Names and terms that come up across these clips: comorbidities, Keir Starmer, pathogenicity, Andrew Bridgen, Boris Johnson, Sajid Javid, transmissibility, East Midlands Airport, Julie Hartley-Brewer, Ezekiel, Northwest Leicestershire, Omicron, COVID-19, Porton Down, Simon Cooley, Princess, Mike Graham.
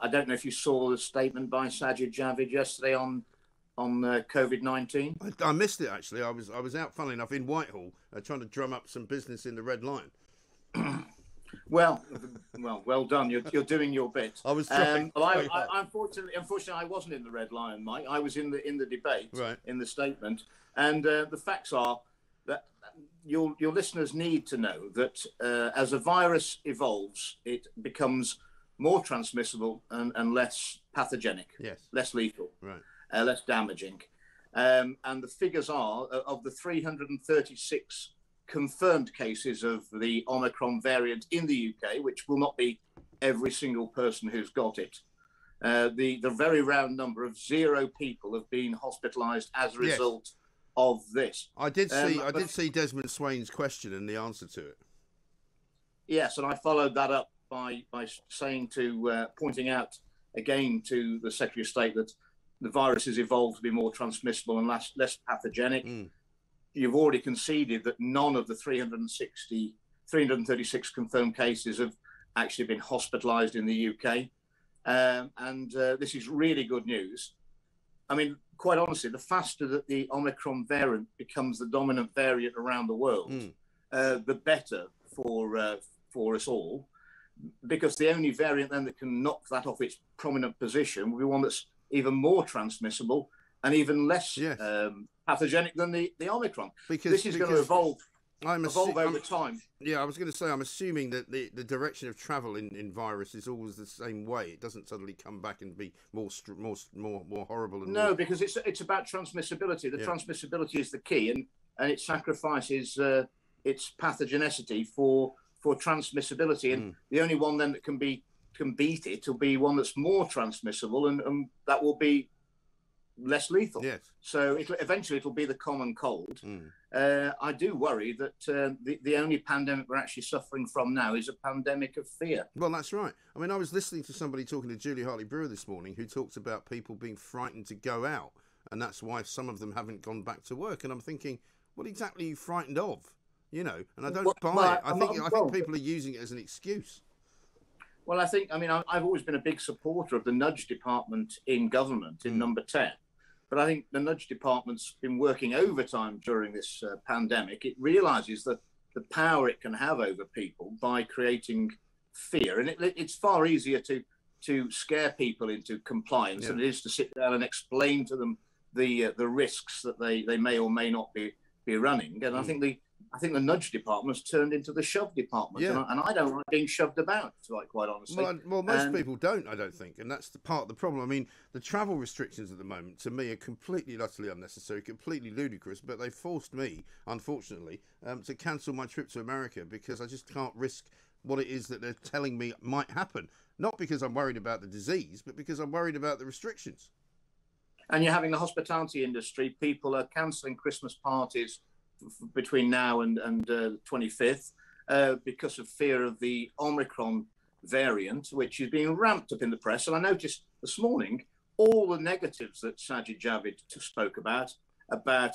I don't know if you saw the statement by Sajid Javid yesterday on COVID-19. I missed it, actually. I was out, funnily enough, in Whitehall, trying to drum up some business in the Red Line. well done. You're doing your bit. I was trying. Unfortunately, I wasn't in the Red Line, Mike. I was in the debate, right, in the statement. And the facts are that your listeners need to know that as a virus evolves, it becomes more transmissible and less pathogenic, yes, less lethal, right, less damaging. And the figures are, of the 336 confirmed cases of the Omicron variant in the UK, which will not be every single person who's got it, the very round number of 0 people have been hospitalised as a result, yes, of this. I did see Desmond Swain's question and the answer to it. Yes, and I followed that up by saying to pointing out again to the Secretary of State that the virus has evolved to be more transmissible and less pathogenic. Mm. You've already conceded that none of the 336 confirmed cases have actually been hospitalised in the UK. And this is really good news. I mean, quite honestly, the faster that the Omicron variant becomes the dominant variant around the world, mm, the better for us all, because the only variant then that can knock that off its prominent position will be one that's even more transmissible and even less, yes, pathogenic than the Omicron. Because this is going to evolve over time. Yeah, I was going to say, I'm assuming that the direction of travel in virus is always the same way. It doesn't suddenly come back and be more horrible. And because it's about transmissibility. The, yeah, transmissibility is the key, and it sacrifices its pathogenicity for transmissibility. And, mm, the only one then that can beat it will be one that's more transmissible, and that will be less lethal. Yes. So eventually it'll be the common cold. Mm. I do worry that the only pandemic we're actually suffering from now is a pandemic of fear. Well, that's right. I mean, I was listening to somebody talking to Julie Hartley-Brewer this morning who talked about people being frightened to go out, and that's why some of them haven't gone back to work. And I'm thinking, what exactly are you frightened of? You know, and I don't buy it. I think people are using it as an excuse. Well, I've always been a big supporter of the nudge department in government, in, mm, number 10. But I think the nudge department's been working overtime during this pandemic. It realises that the power it can have over people by creating fear. And it's far easier to scare people into compliance, yeah, than it is to sit down and explain to them the risks that they may or may not be running. And, mm, I think the nudge department's turned into the shove department, yeah, and I don't like being shoved about, like, quite honestly. Well, most people don't, I don't think, and that's the part of the problem. I mean, the travel restrictions at the moment, to me, are completely and utterly unnecessary, completely ludicrous, but they forced me, unfortunately, to cancel my trip to America because I just can't risk what it is that they're telling me might happen, not because I'm worried about the disease, but because I'm worried about the restrictions. And you're having the hospitality industry, people are cancelling Christmas parties between now and the 25th because of fear of the Omicron variant, which is being ramped up in the press. And I noticed this morning all the negatives that Sajid Javid spoke about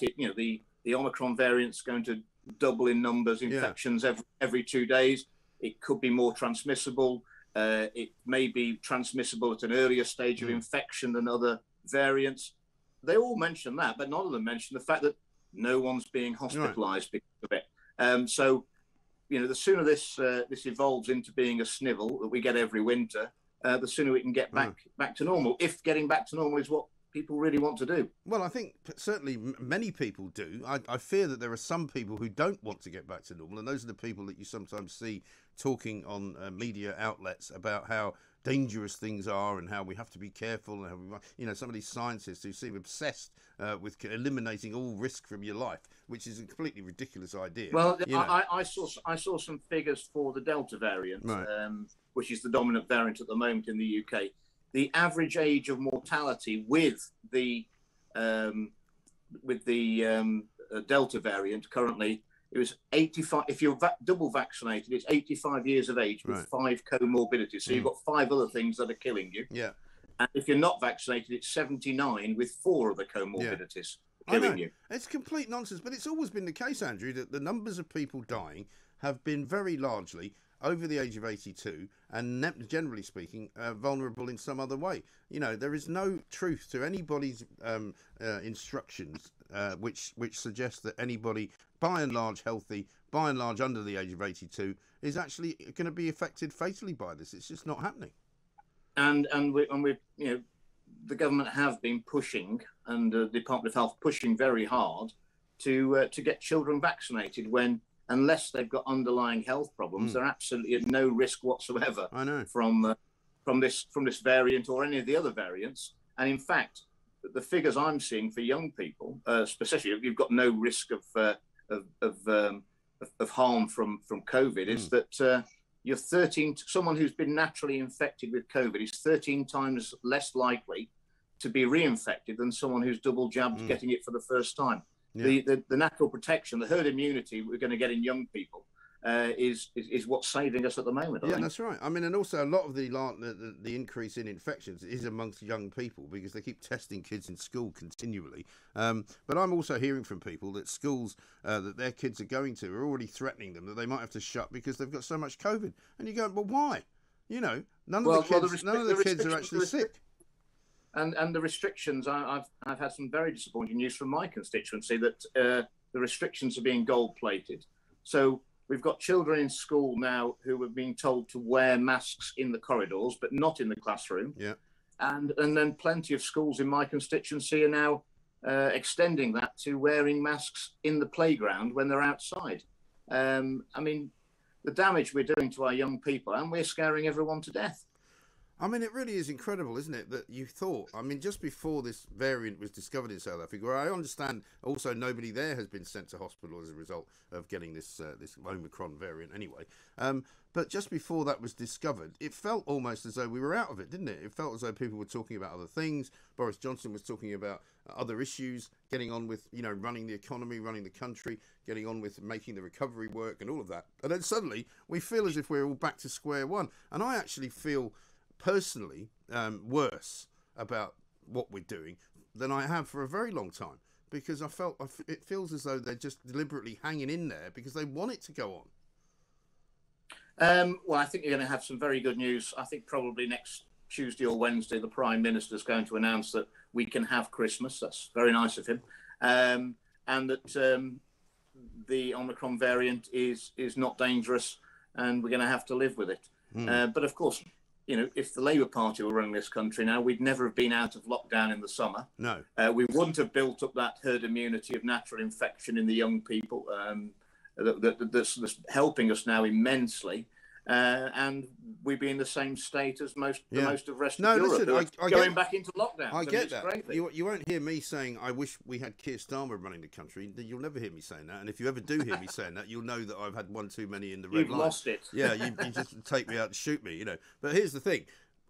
it, you know, the Omicron variant's going to double in numbers, infections, yeah, every 2 days. It could be more transmissible. It may be transmissible at an earlier stage, mm, of infection than other variants. They all mention that, but none of them mention the fact that no one's being hospitalised, right, because of it. So, you know, the sooner this evolves into being a snivel that we get every winter, the sooner we can get back to normal, if getting back to normal is what people really want to do. Well, I think certainly many people do. I fear that there are some people who don't want to get back to normal, and those are the people that you sometimes see talking on media outlets about how dangerous things are and how we have to be careful, and how we, you know, some of these scientists who seem obsessed with eliminating all risk from your life, which is a completely ridiculous idea. Well, I saw some figures for the Delta variant, right, which is the dominant variant at the moment in the UK. The average age of mortality with the Delta variant currently, it was 85. If you're double vaccinated, it's 85 years of age with, right, 5 comorbidities. So, mm, you've got 5 other things that are killing you. Yeah. And if you're not vaccinated, it's 79 with 4 other comorbidities, yeah, killing you. It's complete nonsense, but it's always been the case, Andrew, that the numbers of people dying have been very largely over the age of 82 and generally speaking vulnerable in some other way. You know, there is no truth to anybody's instructions which suggests that anybody by and large healthy, by and large under the age of 82 is actually going to be affected fatally by this. It's just not happening. And we you know, the government have been pushing, and the Department of Health pushing very hard to get children vaccinated when, unless they've got underlying health problems, they're absolutely at no risk whatsoever. I know. From this variant or any of the other variants. And in fact, the figures I'm seeing for young people, specifically, you've got no risk of harm from COVID. Is that you're 13. Someone who's been naturally infected with COVID is 13 times less likely to be reinfected than someone who's double jabbed getting it for the first time. Yeah. The natural protection, the herd immunity we're going to get in young people is what's saving us at the moment. I think. That's right. I mean, and also a lot of the increase in infections is amongst young people because they keep testing kids in school continually. But I'm also hearing from people that schools that their kids are going to are already threatening them that they might have to shut because they've got so much COVID. And you go, well, why? You know, none of the kids are actually sick. And the restrictions, I've had some very disappointing news from my constituency that the restrictions are being gold-plated. So we've got children in school now who are being told to wear masks in the corridors, but not in the classroom. Yeah. And then plenty of schools in my constituency are now extending that to wearing masks in the playground when they're outside. I mean, the damage we're doing to our young people, and we're scaring everyone to death. I mean, it really is incredible, isn't it, that you thought, I mean, just before this variant was discovered in South Africa, I understand also nobody there has been sent to hospital as a result of getting this this Omicron variant anyway. But just before that was discovered, it felt almost as though we were out of it, didn't it? It felt as though people were talking about other things. Boris Johnson was talking about other issues, getting on with, you know, running the economy, running the country, getting on with making the recovery work and all of that. And then suddenly we feel as if we're all back to square one. And I actually feel personally worse about what we're doing than I have for a very long time, because it feels as though they're just deliberately hanging in there because they want it to go on. Well, I think you're going to have some very good news. I think probably next Tuesday or Wednesday, the Prime Minister's going to announce that we can have Christmas. That's very nice of him. And that the Omicron variant is not dangerous and we're going to have to live with it. But of course, you know, if the Labour Party were running this country now, we'd never have been out of lockdown in the summer. No. We wouldn't have built up that herd immunity of natural infection in the young people that's helping us now immensely. And we'd be in the same state as most of the rest of Europe. Listen, I going back into lockdown. I get that. You won't hear me saying, I wish we had Keir Starmer running the country. You'll never hear me saying that. And if you ever do hear me saying that, you'll know that I've had one too many in the red line. You've lost it. Yeah, you just take me out and shoot me, you know. But here's the thing.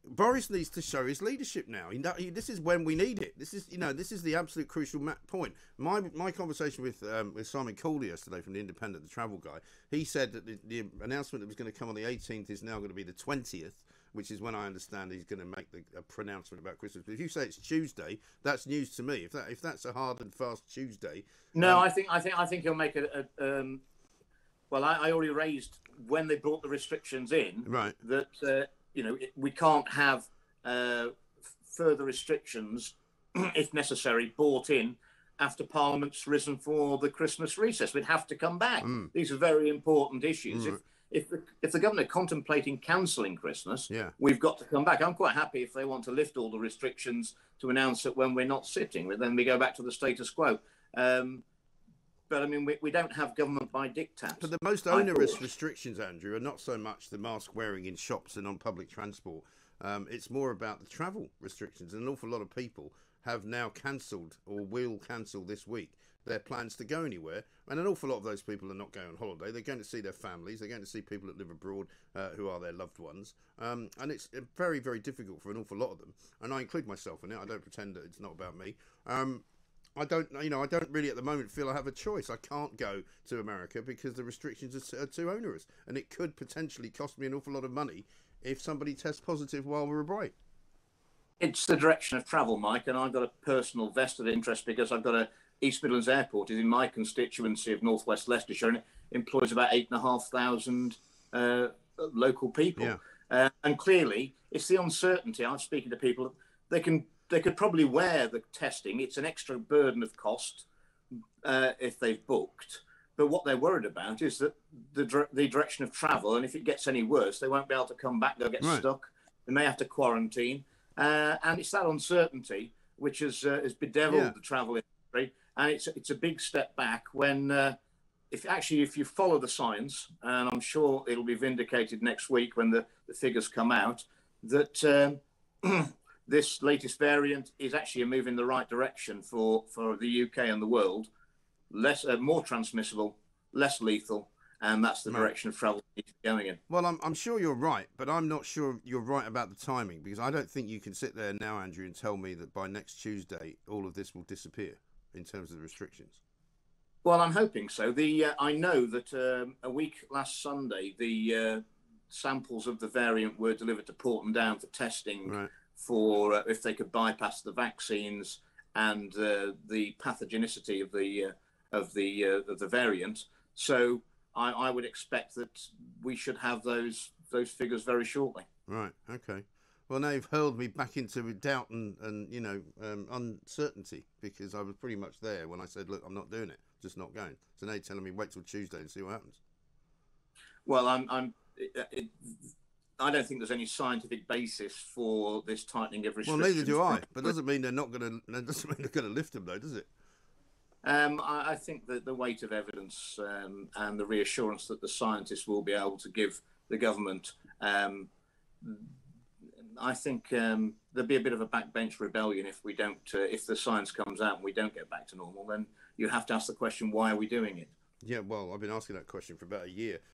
Boris needs to show his leadership now. This is when we need it. This is the absolute crucial point. My conversation with Simon Cooley yesterday from The Independent, the travel guy, he said that the announcement that was going to come on the 18th is now going to be the 20th, which is when I understand he's going to make a pronouncement about Christmas. But if you say it's Tuesday, that's news to me. If that's a hard and fast Tuesday, no, I think he'll make a well, I already raised when they brought the restrictions in, right, that. You know, we can't have further restrictions, if necessary, brought in after Parliament's risen for the Christmas recess. We'd have to come back. These are very important issues. If the government are contemplating cancelling Christmas, we've got to come back. I'm quite happy if they want to lift all the restrictions to announce it when we're not sitting, then we go back to the status quo. But, I mean, we don't have government by diktat. But the most onerous restrictions, Andrew, are not so much the mask wearing in shops and on public transport. It's more about the travel restrictions. And an awful lot of people have now cancelled or will cancel this week their plans to go anywhere. And an awful lot of those people are not going on holiday. They're going to see their families. They're going to see people that live abroad who are their loved ones. And it's very, very difficult for an awful lot of them. And I include myself in it. I don't pretend that it's not about me. I don't really at the moment feel I have a choice. I can't go to America because the restrictions are too onerous, and it could potentially cost me an awful lot of money if somebody tests positive while we're abroad. It's the direction of travel, Mike, and I've got a personal vested interest because I've got East Midlands Airport is in my constituency of Northwest Leicestershire, and it employs about 8,500 local people. Yeah. And clearly, it's the uncertainty. I'm speaking to people, they could probably wear the testing. It's an extra burden of cost if they've booked. But what they're worried about is that the direction of travel, and if it gets any worse, they won't be able to come back. They'll get stuck. They may have to quarantine. And it's that uncertainty which has bedeviled the travel industry. And it's a big step back when... If you follow the science, and I'm sure it'll be vindicated next week when the figures come out, that this latest variant is actually a move in the right direction for the UK and the world. More transmissible, less lethal, and that's the direction of travel it's going in. Well, I'm sure you're right, but I'm not sure you're right about the timing, because I don't think you can sit there now, Andrew, and tell me that by next Tuesday all of this will disappear in terms of the restrictions. Well, I'm hoping so. I know that a week last Sunday, the samples of the variant were delivered to Porton Down for testing for if they could bypass the vaccines and the pathogenicity of the variant. So I would expect that we should have those figures very shortly. Right. Okay. Well, now you've hurled me back into doubt and uncertainty, because I was pretty much there when I said, look, I'm not doing it. Just not going. So now you're telling me wait till Tuesday and see what happens. Well, I don't think there's any scientific basis for this tightening of restrictions. Well, neither do I. But doesn't mean they're going to lift them, though, does it? I think that the weight of evidence and the reassurance that the scientists will be able to give the government, I think there'll be a bit of a backbench rebellion if we don't. If the science comes out and we don't get back to normal, then you have to ask the question, why are we doing it? Yeah, well, I've been asking that question for about a year.